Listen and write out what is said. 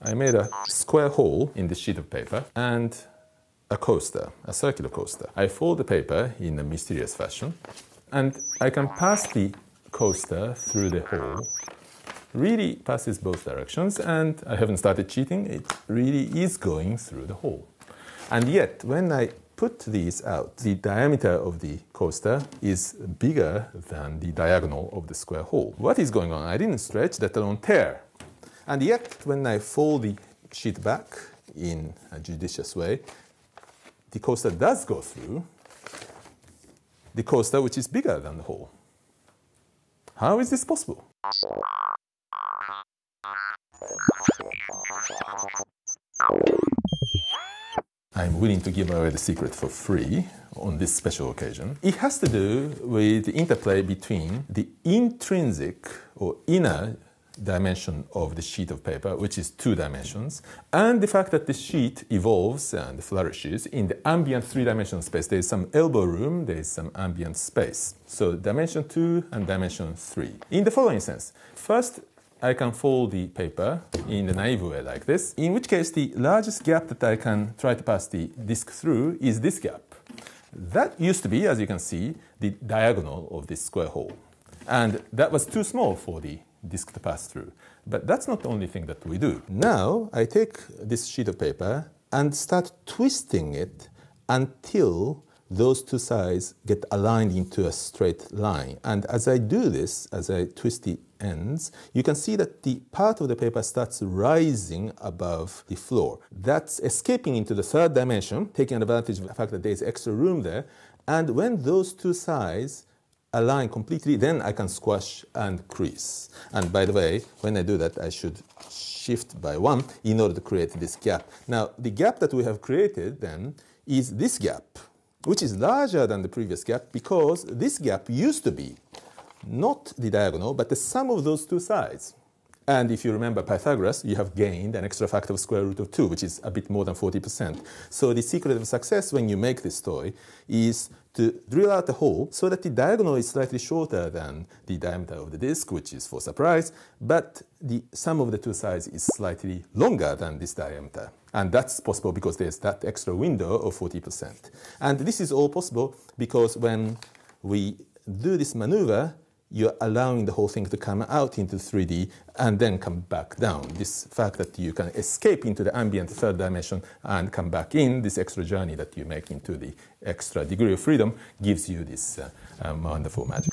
I made a square hole in this sheet of paper and a coaster, a circular coaster. I fold the paper in a mysterious fashion and I can pass the coaster through the hole. Really passes both directions, and I haven't started cheating. It really is going through the hole. And yet, when I put these out, the diameter of the coaster is bigger than the diagonal of the square hole. What is going on? I didn't stretch, let alone tear. And yet, when I fold the sheet back in a judicious way, the coaster does go through the coaster, which is bigger than the hole. How is this possible? I'm willing to give away the secret for free on this special occasion. It has to do with the interplay between the intrinsic or inner dimension of the sheet of paper, which is 2 dimensions, and the fact that the sheet evolves and flourishes in the ambient 3-dimensional space. There is some elbow room, there is some ambient space. So dimension 2 and dimension 3. In the following sense, first, I can fold the paper in a naive way like this, in which case the largest gap that I can try to pass the disk through is this gap. That used to be, as you can see, the diagonal of this square hole. And that was too small for the disk to pass through. But that's not the only thing that we do. Now I take this sheet of paper and start twisting it until those 2 sides get aligned into a straight line. And as I do this, as I twist the ends, you can see that the part of the paper starts rising above the floor. That's escaping into the 3rd dimension, taking advantage of the fact that there's extra room there. And when those 2 sides align completely, then I can squash and crease. And by the way, when I do that, I should shift by 1 in order to create this gap. Now, the gap that we have created then is this gap, which is larger than the previous gap because this gap used to be not the diagonal, but the sum of those 2 sides. And if you remember Pythagoras, you have gained an extra factor of √2, which is a bit more than 40%. So the secret of success when you make this toy is to drill out the hole so that the diagonal is slightly shorter than the diameter of the disk, which is for surprise, but the sum of the 2 sides is slightly longer than this diameter. And that's possible because there's that extra window of 40%. And this is all possible because when we do this maneuver, you're allowing the whole thing to come out into 3D and then come back down. This fact that you can escape into the ambient 3rd dimension and come back in, this extra journey that you make into the extra degree of freedom, gives you this wonderful magic.